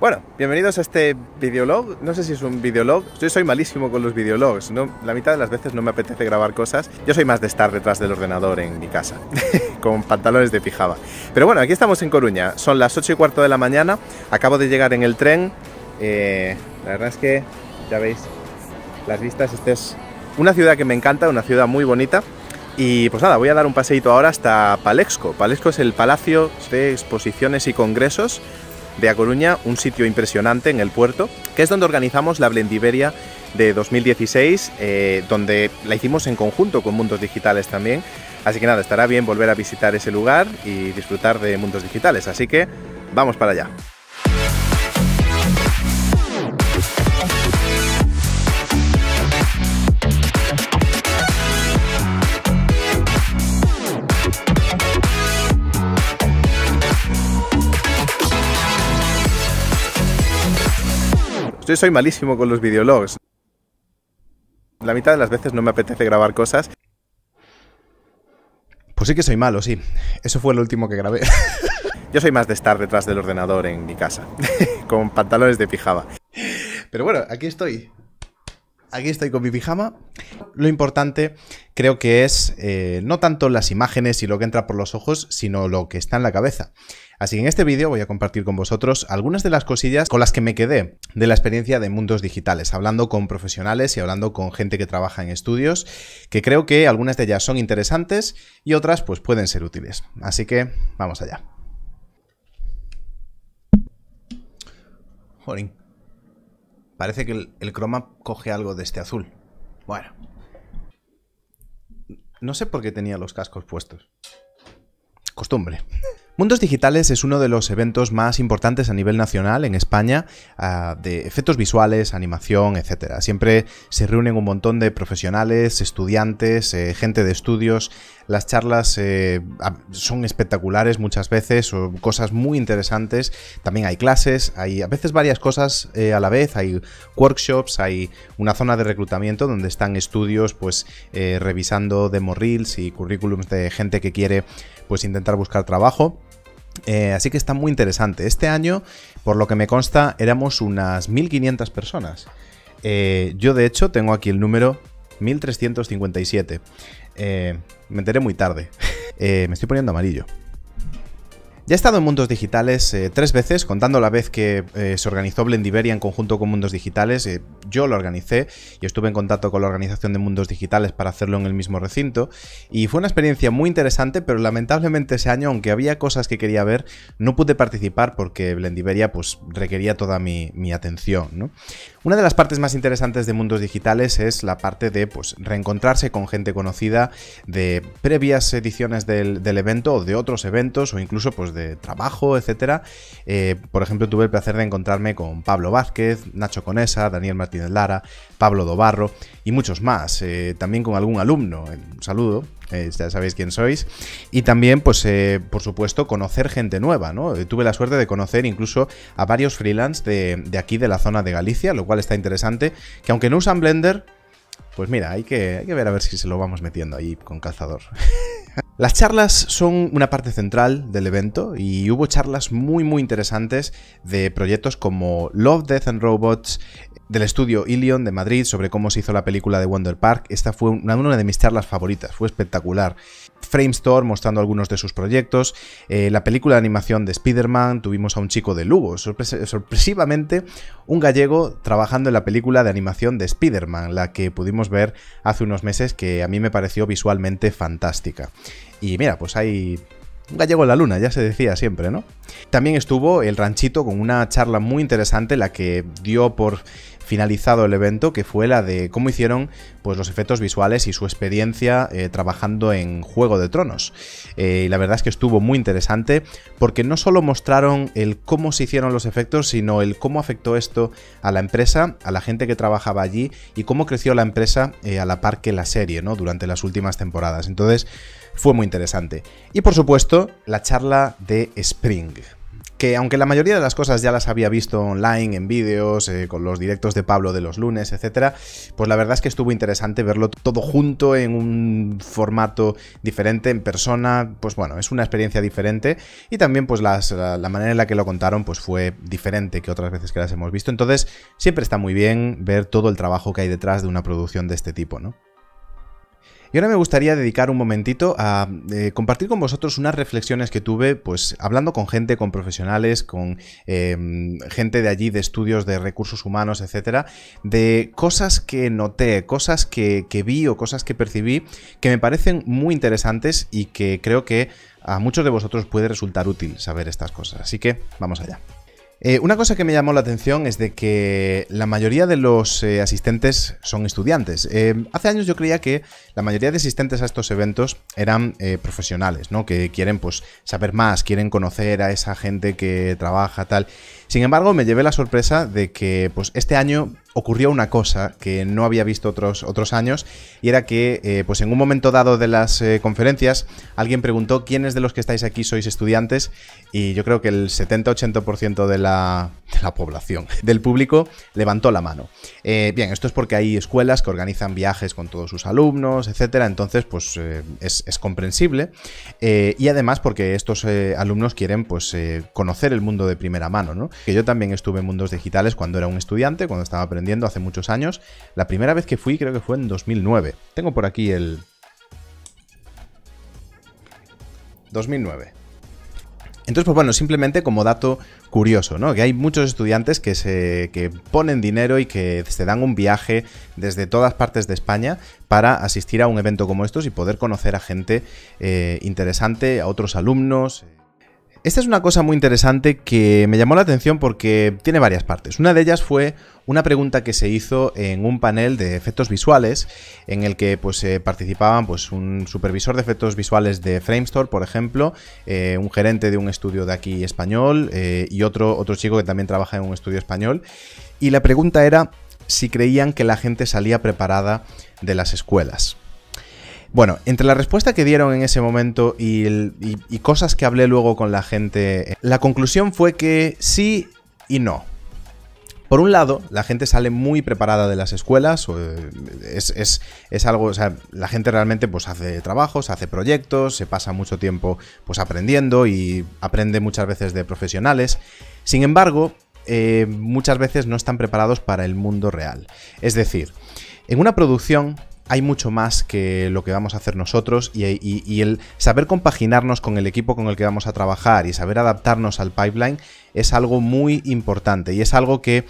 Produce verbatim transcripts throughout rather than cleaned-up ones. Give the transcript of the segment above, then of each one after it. Bueno, bienvenidos a este videolog, no sé si es un videolog, yo soy malísimo con los videologs, ¿no? La mitad de las veces no me apetece grabar cosas, yo soy más de estar detrás del ordenador en mi casa, con pantalones de pijama. Pero bueno, aquí estamos en Coruña, son las ocho y cuarto de la mañana, acabo de llegar en el tren, eh, la verdad es que, ya veis, las vistas, esta es una ciudad que me encanta, una ciudad muy bonita. Y pues nada, voy a dar un paseíto ahora hasta Palexco. Palexco es el Palacio de Exposiciones y Congresos de A Coruña, un sitio impresionante en el puerto, que es donde organizamos la Blendiveria de dos mil dieciséis, eh, donde la hicimos en conjunto con Mundos Digitales también. Así que nada, estará bien volver a visitar ese lugar y disfrutar de Mundos Digitales. Así que vamos para allá. Yo soy malísimo con los videologs. La mitad de las veces no me apetece grabar cosas. Pues sí que soy malo, sí. Eso fue lo último que grabé. Yo soy más de estar detrás del ordenador en mi casa, con pantalones de pijama. Pero bueno, aquí estoy. Aquí estoy con mi pijama. Lo importante creo que es eh, no tanto las imágenes y lo que entra por los ojos, sino lo que está en la cabeza. Así que en este vídeo voy a compartir con vosotros algunas de las cosillas con las que me quedé de la experiencia de Mundos Digitales, hablando con profesionales y hablando con gente que trabaja en estudios, que creo que algunas de ellas son interesantes y otras pues pueden ser útiles. Así que vamos allá. Jolín. Parece que el, el croma coge algo de este azul. Bueno. No sé por qué tenía los cascos puestos. Costumbre. Mundos Digitales es uno de los eventos más importantes a nivel nacional en España, uh, de efectos visuales, animación, etcétera. Siempre se reúnen un montón de profesionales, estudiantes, eh, gente de estudios. Las charlas eh, son espectaculares muchas veces, o cosas muy interesantes. También hay clases, hay a veces varias cosas eh, a la vez. Hay workshops, hay una zona de reclutamiento donde están estudios pues eh, revisando demo reels y currículums de gente que quiere pues intentar buscar trabajo. Eh, así que está muy interesante. Este año, por lo que me consta, éramos unas mil quinientas personas. Eh, yo, de hecho, tengo aquí el número mil trescientos cincuenta y siete. Eh, me enteré muy tarde. Eh, me estoy poniendo amarillo. Ya he estado en Mundos Digitales eh, tres veces, contando la vez que eh, se organizó Blendiveria en conjunto con Mundos Digitales. Eh, yo lo organicé y estuve en contacto con la organización de Mundos Digitales para hacerlo en el mismo recinto. Y fue una experiencia muy interesante, pero lamentablemente ese año, aunque había cosas que quería ver, no pude participar porque Blendiveria pues, requería toda mi, mi atención, ¿no? Una de las partes más interesantes de Mundos Digitales es la parte de pues, reencontrarse con gente conocida de previas ediciones del, del evento o de otros eventos o incluso pues, de de trabajo, etcétera. Eh, por ejemplo, tuve el placer de encontrarme con Pablo Vázquez, Nacho Conesa, Daniel Martínez Lara, Pablo Dobarro y muchos más. Eh, también con algún alumno. Un saludo, eh, ya sabéis quién sois. Y también, pues, eh, por supuesto, conocer gente nueva, ¿no? Eh, tuve la suerte de conocer incluso a varios freelance de, de aquí, de la zona de Galicia, lo cual está interesante, que aunque no usan Blender, pues mira, hay que, hay que ver a ver si se lo vamos metiendo ahí con calzador. Las charlas son una parte central del evento y hubo charlas muy muy interesantes de proyectos como Love, Death and Robots, del estudio Ilion de Madrid, sobre cómo se hizo la película de Wonder Park. Esta fue una, una de mis charlas favoritas, fue espectacular. Framestore mostrando algunos de sus proyectos, eh, la película de animación de Spider-Man, tuvimos a un chico de Lugo, sorpres sorpresivamente un gallego trabajando en la película de animación de Spider-Man, la que pudimos ver hace unos meses, que a mí me pareció visualmente fantástica. Y mira, pues hay un gallego en la luna, ya se decía siempre, ¿no? También estuvo el Ranchito con una charla muy interesante, la que dio por finalizado el evento, que fue la de cómo hicieron pues, los efectos visuales y su experiencia eh, trabajando en Juego de Tronos. Eh, y la verdad es que estuvo muy interesante porque no solo mostraron el cómo se hicieron los efectos, sino el cómo afectó esto a la empresa, a la gente que trabajaba allí y cómo creció la empresa eh, a la par que la serie, ¿no? Durante las últimas temporadas. Entonces fue muy interesante. Y por supuesto, la charla de Spring. que aunque la mayoría de las cosas ya las había visto online, en vídeos, eh, con los directos de Pablo de los lunes, etcétera, pues la verdad es que estuvo interesante verlo todo junto en un formato diferente, en persona. Pues bueno, es una experiencia diferente y también pues las, la, la manera en la que lo contaron pues fue diferente que otras veces que las hemos visto. Entonces siempre está muy bien ver todo el trabajo que hay detrás de una producción de este tipo, ¿no? Y ahora me gustaría dedicar un momentito a eh, compartir con vosotros unas reflexiones que tuve, pues hablando con gente, con profesionales, con eh, gente de allí, de estudios de recursos humanos, etcétera, de cosas que noté, cosas que, que vi o cosas que percibí que me parecen muy interesantes y que creo que a muchos de vosotros puede resultar útil saber estas cosas. Así que vamos allá. Eh, una cosa que me llamó la atención es de que la mayoría de los eh, asistentes son estudiantes. Eh, hace años yo creía que la mayoría de asistentes a estos eventos eran eh, profesionales, ¿no? Que quieren pues saber más, quieren conocer a esa gente que trabaja, tal. Sin embargo, me llevé la sorpresa de que pues este año ocurrió una cosa que no había visto otros, otros años, y era que eh, pues en un momento dado de las eh, conferencias alguien preguntó quiénes de los que estáis aquí sois estudiantes, y yo creo que el setenta a ochenta por ciento de la, de la población, del público, levantó la mano. Eh, bien, esto es porque hay escuelas que organizan viajes con todos sus alumnos, etcétera, entonces pues eh, es, es comprensible, eh, y además porque estos eh, alumnos quieren pues eh, conocer el mundo de primera mano, ¿no? Que yo también estuve en Mundos Digitales cuando era un estudiante, cuando estaba aprendiendo hace muchos años. La primera vez que fui creo que fue en dos mil nueve. Tengo por aquí el... dos mil nueve. Entonces, pues bueno, simplemente como dato curioso, ¿no? Que hay muchos estudiantes que se que ponen dinero y que se dan un viaje desde todas partes de España para asistir a un evento como estos y poder conocer a gente eh, interesante, a otros alumnos... Esta es una cosa muy interesante que me llamó la atención porque tiene varias partes. Una de ellas fue una pregunta que se hizo en un panel de efectos visuales en el que pues, eh, participaban pues, un supervisor de efectos visuales de Framestore, por ejemplo, eh, un gerente de un estudio de aquí español eh, y otro, otro chico que también trabaja en un estudio español. Y la pregunta era si creían que la gente salía preparada de las escuelas. Bueno, entre la respuesta que dieron en ese momento y, el, y, y cosas que hablé luego con la gente, la conclusión fue que sí y no. Por un lado, la gente sale muy preparada de las escuelas, o es, es, es algo, o sea, la gente realmente pues hace trabajos, hace proyectos, se pasa mucho tiempo pues aprendiendo y aprende muchas veces de profesionales. Sin embargo, eh, muchas veces no están preparados para el mundo real. Es decir, en una producción... hay mucho más que lo que vamos a hacer nosotros y, y, y el saber compaginarnos con el equipo con el que vamos a trabajar y saber adaptarnos al pipeline es algo muy importante y es algo que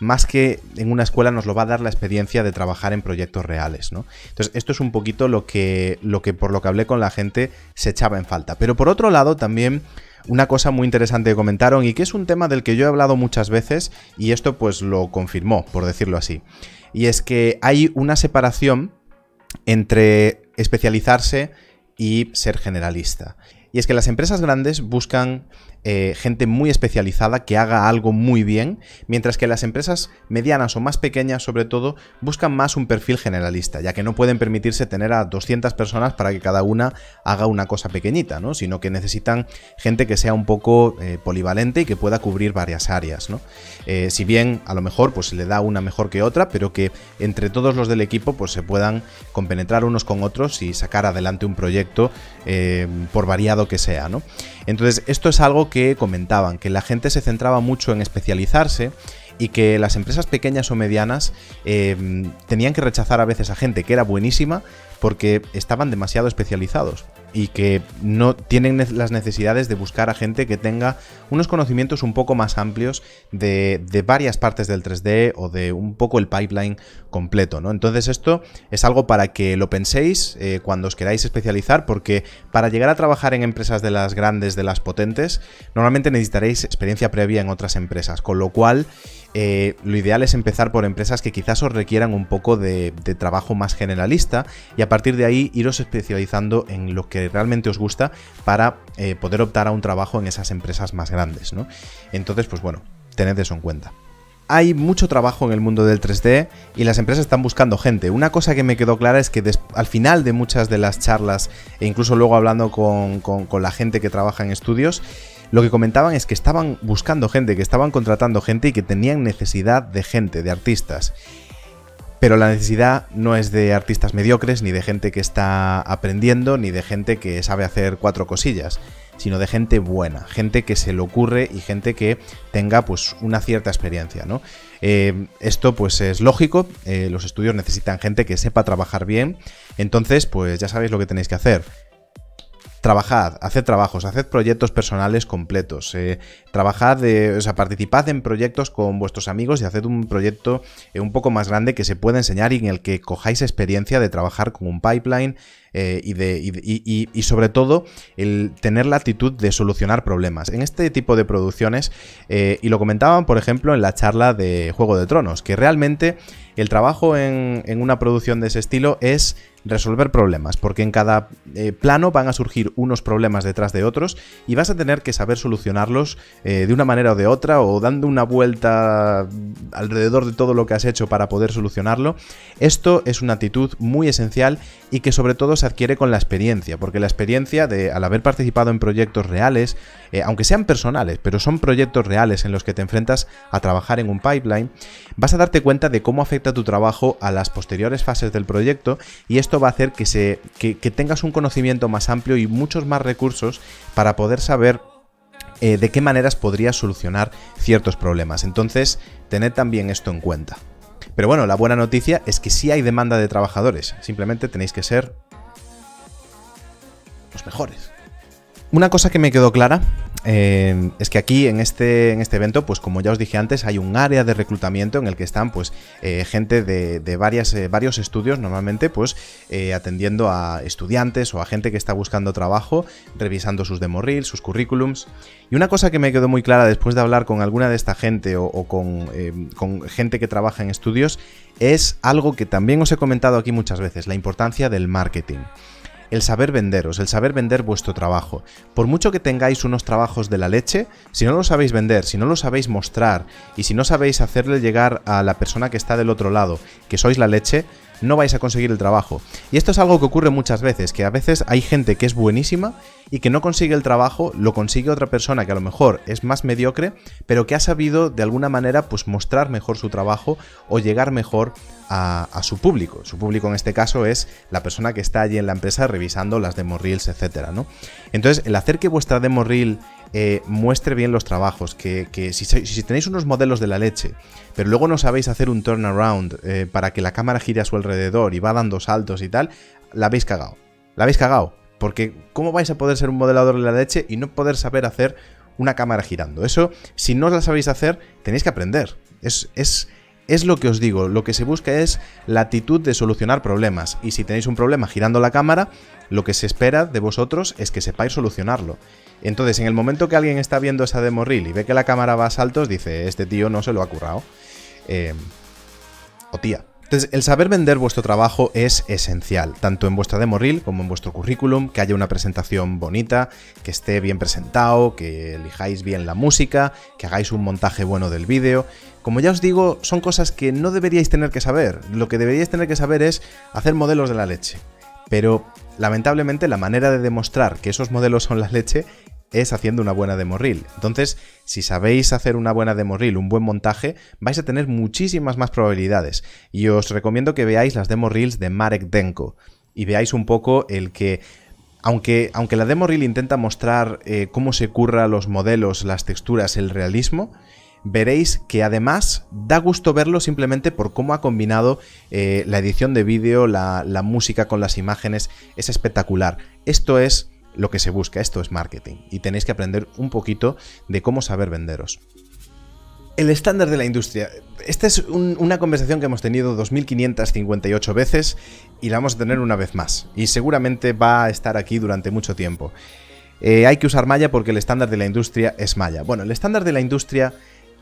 más que en una escuela nos lo va a dar la experiencia de trabajar en proyectos reales, ¿no? Entonces esto es un poquito lo que, lo que por lo que hablé con la gente se echaba en falta. Pero por otro lado también... una cosa muy interesante que comentaron y que es un tema del que yo he hablado muchas veces y esto pues lo confirmó, por decirlo así. Y es que hay una separación entre especializarse y ser generalista. Y es que las empresas grandes buscan eh, gente muy especializada que haga algo muy bien, mientras que las empresas medianas o más pequeñas, sobre todo, buscan más un perfil generalista, ya que no pueden permitirse tener a doscientas personas para que cada una haga una cosa pequeñita, ¿no? Sino que necesitan gente que sea un poco eh, polivalente y que pueda cubrir varias áreas, ¿no? Eh, si bien, a lo mejor, pues se le da una mejor que otra, pero que entre todos los del equipo pues se puedan compenetrar unos con otros y sacar adelante un proyecto eh, por variado que sea, ¿no? Entonces, esto es algo que comentaban, que la gente se centraba mucho en especializarse y que las empresas pequeñas o medianas eh, tenían que rechazar a veces a gente que era buenísima porque estaban demasiado especializados y que no tienen las necesidades de buscar a gente que tenga unos conocimientos un poco más amplios de, de varias partes del tres D o de un poco el pipeline completo, ¿no? Entonces esto es algo para que lo penséis eh, cuando os queráis especializar, porque para llegar a trabajar en empresas de las grandes, de las potentes, normalmente necesitaréis experiencia previa en otras empresas, con lo cual eh, lo ideal es empezar por empresas que quizás os requieran un poco de, de trabajo más generalista y a partir de ahí iros especializando en lo que realmente os gusta para eh, poder optar a un trabajo en esas empresas más grandes, ¿no? Entonces, pues bueno, tened eso en cuenta. Hay mucho trabajo en el mundo del tres D y las empresas están buscando gente. Una cosa que me quedó clara es que al final de muchas de las charlas, e incluso luego hablando con, con, con la gente que trabaja en estudios, lo que comentaban es que estaban buscando gente, que estaban contratando gente y que tenían necesidad de gente, de artistas. Pero la necesidad no es de artistas mediocres, ni de gente que está aprendiendo, ni de gente que sabe hacer cuatro cosillas, sino de gente buena, gente que se le ocurre y gente que tenga pues una cierta experiencia, ¿no? Eh, esto pues es lógico, eh, los estudios necesitan gente que sepa trabajar bien, entonces pues ya sabéis lo que tenéis que hacer. Trabajad, haced trabajos, haced proyectos personales completos, eh, trabajad, eh, o sea, participad en proyectos con vuestros amigos y haced un proyecto eh, un poco más grande que se pueda enseñar y en el que cojáis experiencia de trabajar con un pipeline eh, y, de, y, y, y sobre todo el tener la actitud de solucionar problemas. En este tipo de producciones, eh, y lo comentaban por ejemplo en la charla de Juego de Tronos, que realmente el trabajo en, en una producción de ese estilo es resolver problemas, porque en cada eh, plano van a surgir unos problemas detrás de otros y vas a tener que saber solucionarlos eh, de una manera o de otra, o dando una vuelta alrededor de todo lo que has hecho para poder solucionarlo. Esto es una actitud muy esencial y que sobre todo se adquiere con la experiencia, porque la experiencia de, al haber participado en proyectos reales, eh, aunque sean personales, pero son proyectos reales en los que te enfrentas a trabajar en un pipeline, vas a darte cuenta de cómo afecta tu trabajo a las posteriores fases del proyecto, y esto va a hacer que, se, que, que tengas un conocimiento más amplio y muchos más recursos para poder saber eh, de qué maneras podrías solucionar ciertos problemas. Entonces, tened también esto en cuenta. Pero bueno, la buena noticia es que sí hay demanda de trabajadores, simplemente tenéis que ser los mejores. Una cosa que me quedó clara eh, es que aquí en este, en este evento, pues como ya os dije antes, hay un área de reclutamiento en el que están pues eh, gente de, de varias, eh, varios estudios, normalmente pues eh, atendiendo a estudiantes o a gente que está buscando trabajo, revisando sus demo reels, sus currículums. Y una cosa que me quedó muy clara después de hablar con alguna de esta gente o, o con, eh, con gente que trabaja en estudios, es algo que también os he comentado aquí muchas veces, la importancia del marketing. El saber venderos, el saber vender vuestro trabajo. Por mucho que tengáis unos trabajos de la leche, si no lo sabéis vender, si no lo sabéis mostrar y si no sabéis hacerle llegar a la persona que está del otro lado que sois la leche, no vais a conseguir el trabajo. Y esto es algo que ocurre muchas veces, que a veces hay gente que es buenísima y que no consigue el trabajo, lo consigue otra persona que a lo mejor es más mediocre, pero que ha sabido de alguna manera pues mostrar mejor su trabajo o llegar mejor a, a su público. Su público en este caso es la persona que está allí en la empresa revisando las demo reels, etcétera, ¿no? Entonces, el hacer que vuestra demo reel Eh, muestre bien los trabajos, que, que si, si tenéis unos modelos de la leche pero luego no sabéis hacer un turnaround eh, para que la cámara gire a su alrededor y va dando saltos y tal, la habéis cagado, la habéis cagado, porque ¿cómo vais a poder ser un modelador de la leche y no poder saber hacer una cámara girando? Eso, si no la sabéis hacer, tenéis que aprender. Es... es Es lo que os digo, lo que se busca es la actitud de solucionar problemas, y si tenéis un problema girando la cámara, lo que se espera de vosotros es que sepáis solucionarlo. Entonces, en el momento que alguien está viendo esa demo reel y ve que la cámara va a saltos, dice, este tío no se lo ha currado. Eh, o tía. Entonces, el saber vender vuestro trabajo es esencial, tanto en vuestra demo reel como en vuestro currículum, que haya una presentación bonita, que esté bien presentado, que elijáis bien la música, que hagáis un montaje bueno del vídeo. Como ya os digo, son cosas que no deberíais tener que saber. Lo que deberíais tener que saber es hacer modelos de la leche. Pero, lamentablemente, la manera de demostrar que esos modelos son la leche es haciendo una buena demo reel. Entonces, si sabéis hacer una buena demo reel, un buen montaje, vais a tener muchísimas más probabilidades. Y os recomiendo que veáis las demo reels de Marek Denko y veáis un poco el que, aunque, aunque la demo reel intenta mostrar eh, cómo se curra los modelos, las texturas, el realismo, veréis que además da gusto verlo simplemente por cómo ha combinado eh, la edición de vídeo, la, la música con las imágenes. Es espectacular. Esto es lo que se busca, esto es marketing, y tenéis que aprender un poquito de cómo saber venderos. El estándar de la industria. Esta es un, una conversación que hemos tenido dos mil quinientas cincuenta y ocho veces y la vamos a tener una vez más, y seguramente va a estar aquí durante mucho tiempo. Eh, hay que usar Maya porque el estándar de la industria es Maya. Bueno, el estándar de la industria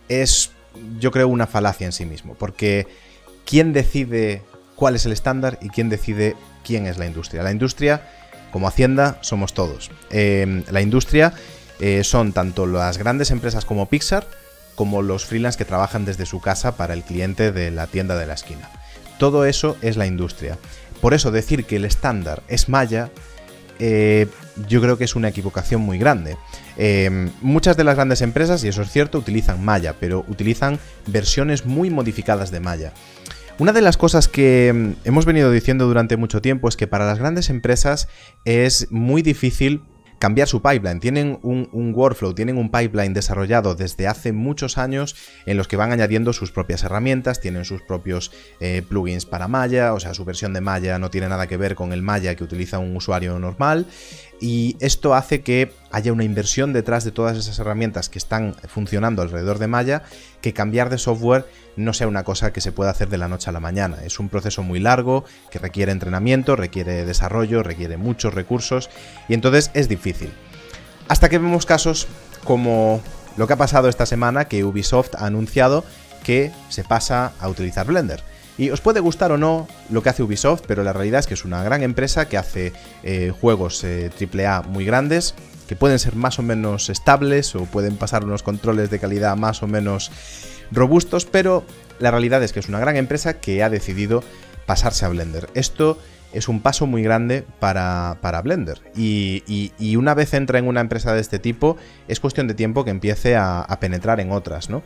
es, yo creo, una falacia en sí mismo, porque ¿quién decide cuál es el estándar y quién decide quién es la industria? La industria, como Hacienda, somos todos. Eh, la industria eh, son tanto las grandes empresas como Pixar, como los freelance que trabajan desde su casa para el cliente de la tienda de la esquina. Todo eso es la industria. Por eso decir que el estándar es Maya eh, yo creo que es una equivocación muy grande. Eh, muchas de las grandes empresas, y eso es cierto, utilizan Maya, pero utilizan versiones muy modificadas de Maya. Una de las cosas que hemos venido diciendo durante mucho tiempo es que para las grandes empresas es muy difícil cambiar su pipeline. Tienen un, un workflow, tienen un pipeline desarrollado desde hace muchos años en los que van añadiendo sus propias herramientas, tienen sus propios eh, plugins para Maya, o sea, su versión de Maya no tiene nada que ver con el Maya que utiliza un usuario normal, y esto hace que haya una inversión detrás de todas esas herramientas que están funcionando alrededor de Maya, que cambiar de software no sea una cosa que se pueda hacer de la noche a la mañana. Es un proceso muy largo, que requiere entrenamiento, requiere desarrollo, requiere muchos recursos, y entonces es difícil. Hasta que vemos casos como lo que ha pasado esta semana, que Ubisoft ha anunciado que se pasa a utilizar Blender. Y os puede gustar o no lo que hace Ubisoft, pero la realidad es que es una gran empresa que hace eh, juegos eh, triple A muy grandes, que pueden ser más o menos estables o pueden pasar unos controles de calidad más o menos robustos, pero la realidad es que es una gran empresa que ha decidido pasarse a Blender. Esto es un paso muy grande para, para Blender, y, y, y una vez entra en una empresa de este tipo, es cuestión de tiempo que empiece a, a penetrar en otras, ¿no?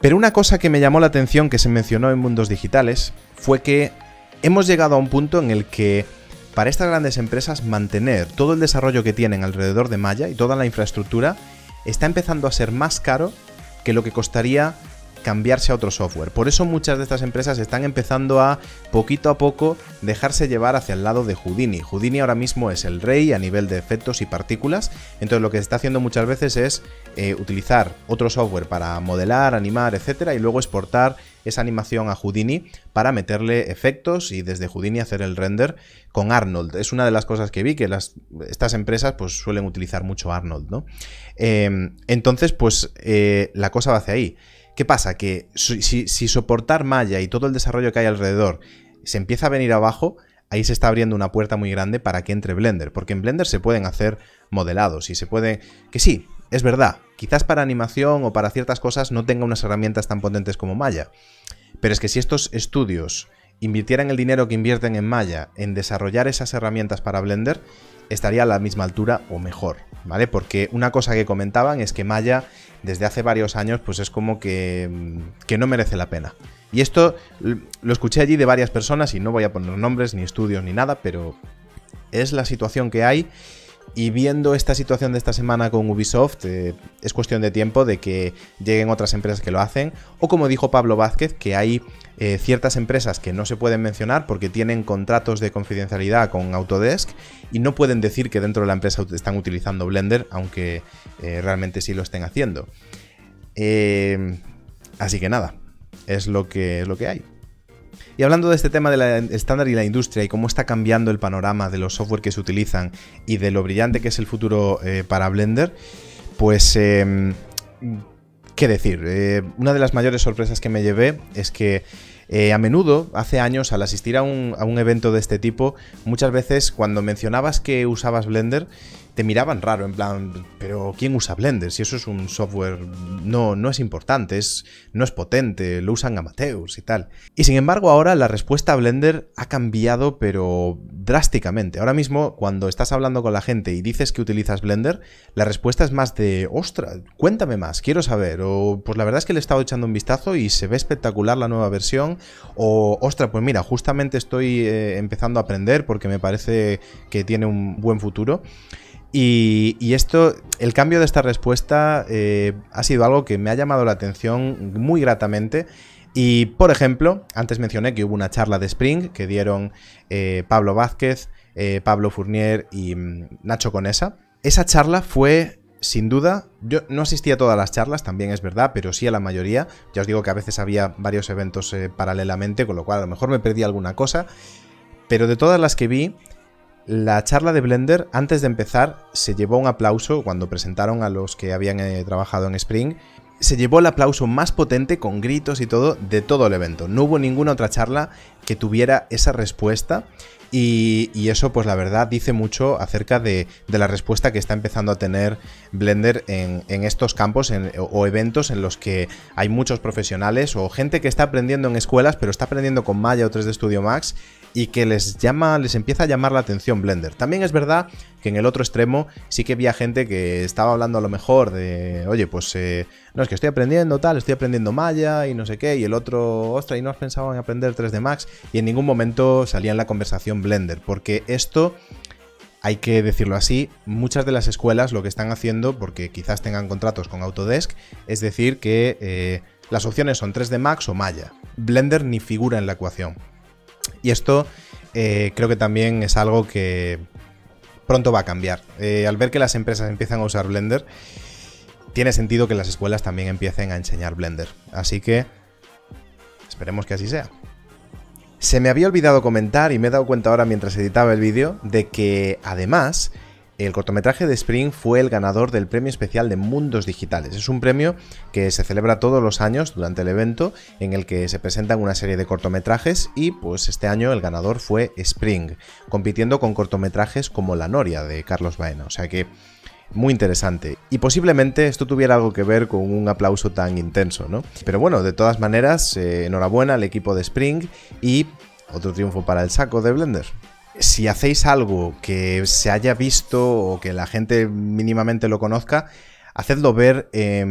Pero una cosa que me llamó la atención, que se mencionó en Mundos Digitales, fue que hemos llegado a un punto en el que para estas grandes empresas mantener todo el desarrollo que tienen alrededor de Maya y toda la infraestructura está empezando a ser más caro que lo que costaría cambiarse a otro software. Por eso muchas de estas empresas están empezando a, poquito a poco, dejarse llevar hacia el lado de Houdini. Houdini ahora mismo es el rey a nivel de efectos y partículas, entonces lo que se está haciendo muchas veces es Eh, utilizar otro software para modelar, animar, etcétera, y luego exportar esa animación a Houdini para meterle efectos y desde Houdini hacer el render con Arnold. Es una de las cosas que vi, que las, estas empresas pues suelen utilizar mucho Arnold, ¿no? Eh, entonces, pues eh, la cosa va hacia ahí. ¿Qué pasa? Que si, si soportar Maya y todo el desarrollo que hay alrededor se empieza a venir abajo, ahí se está abriendo una puerta muy grande para que entre Blender, porque en Blender se pueden hacer modelados y se puede... Que sí, es verdad, quizás para animación o para ciertas cosas no tenga unas herramientas tan potentes como Maya, pero es que si estos estudios invirtieran el dinero que invierten en Maya en desarrollar esas herramientas para Blender, estaría a la misma altura o mejor, ¿vale? Porque una cosa que comentaban es que Maya desde hace varios años pues es como que, que no merece la pena. Y esto lo escuché allí de varias personas y no voy a poner nombres, ni estudios, ni nada, pero es la situación que hay. Y viendo esta situación de esta semana con Ubisoft, eh, es cuestión de tiempo de que lleguen otras empresas que lo hacen, o como dijo Pablo Vázquez, que hay eh, ciertas empresas que no se pueden mencionar porque tienen contratos de confidencialidad con Autodesk y no pueden decir que dentro de la empresa están utilizando Blender, aunque eh, realmente sí lo estén haciendo. Eh, así que nada, es lo que, es lo que hay. Y hablando de este tema del estándar y la industria y cómo está cambiando el panorama de los software que se utilizan y de lo brillante que es el futuro eh, para Blender, pues eh, qué decir, eh, una de las mayores sorpresas que me llevé es que eh, a menudo, hace años, al asistir a un, a un evento de este tipo, muchas veces cuando mencionabas que usabas Blender te miraban raro, en plan, pero ¿quién usa Blender? Si eso es un software, no, no es importante, es, no es potente, lo usan amateurs y tal. Y sin embargo ahora la respuesta a Blender ha cambiado, pero drásticamente. Ahora mismo cuando estás hablando con la gente y dices que utilizas Blender, la respuesta es más de, ostras, cuéntame más, quiero saber, o pues la verdad es que le he estado echando un vistazo y se ve espectacular la nueva versión, o ostras, pues mira, justamente estoy eh, empezando a aprender porque me parece que tiene un buen futuro. Y, y esto, el cambio de esta respuesta eh, ha sido algo que me ha llamado la atención muy gratamente. Y, por ejemplo, antes mencioné que hubo una charla de Spring que dieron eh, Pablo Vázquez, eh, Pablo Fournier y mmm, Nacho Conesa. Esa charla fue, sin duda, yo no asistí a todas las charlas, también es verdad, pero sí a la mayoría. Ya os digo que a veces había varios eventos eh, paralelamente, con lo cual a lo mejor me perdí alguna cosa. Pero de todas las que vi, la charla de Blender, antes de empezar, se llevó un aplauso cuando presentaron a los que habían eh, trabajado en Spring. Se llevó el aplauso más potente, con gritos y todo, de todo el evento. No hubo ninguna otra charla que tuviera esa respuesta. Y, y eso, pues la verdad, dice mucho acerca de, de la respuesta que está empezando a tener Blender en, en estos campos en, o eventos en los que hay muchos profesionales o gente que está aprendiendo en escuelas, pero está aprendiendo con Maya o tres D Studio Max y que les llama, les empieza a llamar la atención Blender. También es verdad que en el otro extremo sí que había gente que estaba hablando a lo mejor de, oye, pues eh, no, es que estoy aprendiendo tal, estoy aprendiendo Maya y no sé qué, y el otro, ostras, y no has pensado en aprender tres D Max, y en ningún momento salía en la conversación Blender, porque esto, hay que decirlo así, muchas de las escuelas lo que están haciendo, porque quizás tengan contratos con Autodesk, es decir que eh, las opciones son tres D Max o Maya, Blender ni figura en la ecuación. Y esto eh, creo que también es algo que pronto va a cambiar. Eh, al ver que las empresas empiezan a usar Blender, tiene sentido que las escuelas también empiecen a enseñar Blender. Así que esperemos que así sea. Se me había olvidado comentar y me he dado cuenta ahora mientras editaba el vídeo de que además el cortometraje de Spring fue el ganador del premio especial de Mundos Digitales. Es un premio que se celebra todos los años durante el evento en el que se presentan una serie de cortometrajes y pues este año el ganador fue Spring, compitiendo con cortometrajes como La Noria de Carlos Baena. O sea que muy interesante. Y posiblemente esto tuviera algo que ver con un aplauso tan intenso, ¿no? Pero bueno, de todas maneras, eh, enhorabuena al equipo de Spring y otro triunfo para el saco de Blender. Si hacéis algo que se haya visto o que la gente mínimamente lo conozca, hacedlo ver eh,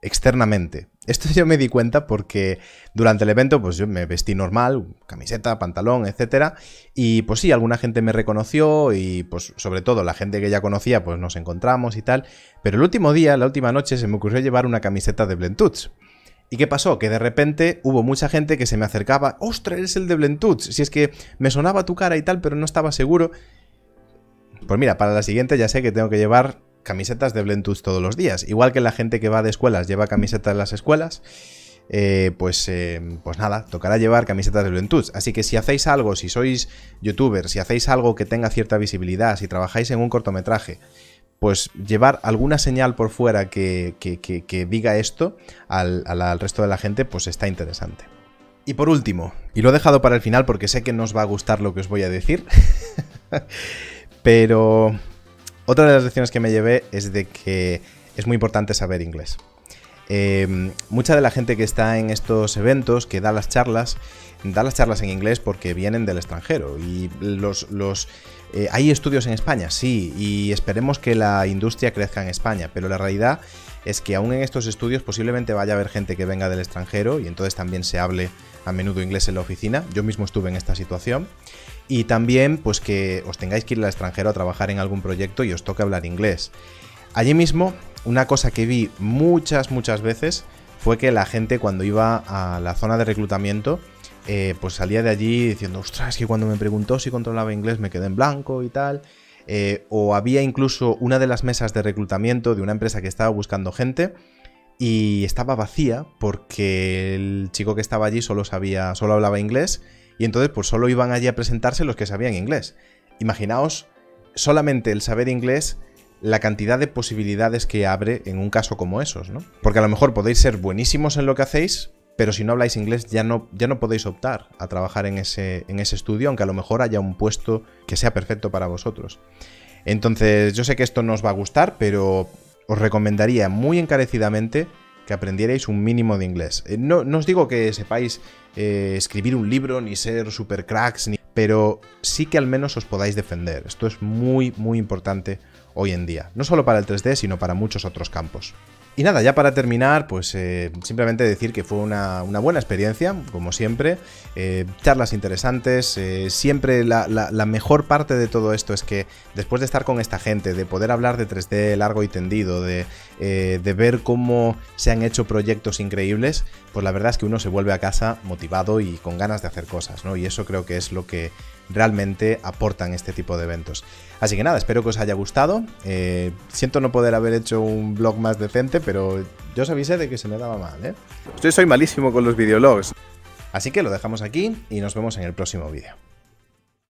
externamente. Esto yo me di cuenta porque durante el evento pues yo me vestí normal, camiseta, pantalón, etcétera. Y pues sí, alguna gente me reconoció y pues sobre todo la gente que ya conocía pues nos encontramos y tal. Pero el último día, la última noche, se me ocurrió llevar una camiseta de Blendtuts. ¿Y qué pasó? Que de repente hubo mucha gente que se me acercaba. ¡Ostras, eres el de Blentuts! Si es que me sonaba tu cara y tal, pero no estaba seguro. Pues mira, para la siguiente ya sé que tengo que llevar camisetas de Blentuts todos los días. Igual que la gente que va de escuelas lleva camisetas en las escuelas, eh, pues, eh, pues nada, tocará llevar camisetas de Blentuts. Así que si hacéis algo, si sois youtubers, si hacéis algo que tenga cierta visibilidad, si trabajáis en un cortometraje, pues llevar alguna señal por fuera que, que, que, que diga esto al, al, al resto de la gente, pues está interesante. Y por último, y lo he dejado para el final porque sé que no os va a gustar lo que os voy a decir, pero otra de las lecciones que me llevé es de que es muy importante saber inglés. Eh, mucha de la gente que está en estos eventos, que da las charlas, da las charlas en inglés porque vienen del extranjero y los... los Eh, hay estudios en España, sí, y esperemos que la industria crezca en España, pero la realidad es que aún en estos estudios posiblemente vaya a haber gente que venga del extranjero y entonces también se hable a menudo inglés en la oficina. Yo mismo estuve en esta situación. Y también pues que os tengáis que ir al extranjero a trabajar en algún proyecto y os toque hablar inglés. Allí mismo, una cosa que vi muchas, muchas veces fue que la gente cuando iba a la zona de reclutamiento Eh, pues salía de allí diciendo, ostras, que cuando me preguntó si controlaba inglés me quedé en blanco y tal. Eh, o había incluso una de las mesas de reclutamiento de una empresa que estaba buscando gente y estaba vacía porque el chico que estaba allí solo sabía, solo hablaba inglés y entonces pues solo iban allí a presentarse los que sabían inglés. Imaginaos solamente el saber inglés, la cantidad de posibilidades que abre en un caso como esos, ¿no? Porque a lo mejor podéis ser buenísimos en lo que hacéis, pero si no habláis inglés ya no, ya no podéis optar a trabajar en ese, en ese estudio, aunque a lo mejor haya un puesto que sea perfecto para vosotros. Entonces, yo sé que esto no os va a gustar, pero os recomendaría muy encarecidamente que aprendierais un mínimo de inglés. No, no os digo que sepáis eh, escribir un libro, ni ser super cracks, ni... pero sí que al menos os podáis defender. Esto es muy, muy importante hoy en día. No solo para el tres D, sino para muchos otros campos. Y nada, ya para terminar, pues eh, simplemente decir que fue una, una buena experiencia, como siempre, eh, charlas interesantes, eh, siempre la, la, la mejor parte de todo esto es que después de estar con esta gente, de poder hablar de tres D largo y tendido, de, eh, de ver cómo se han hecho proyectos increíbles, pues la verdad es que uno se vuelve a casa motivado y con ganas de hacer cosas, ¿no? Y eso creo que es lo que realmente aportan este tipo de eventos. Así que nada, espero que os haya gustado. Eh, siento no poder haber hecho un vlog más decente, pero yo os avisé de que se me daba mal, ¿eh? Yo soy malísimo con los videologs. Así que lo dejamos aquí y nos vemos en el próximo vídeo.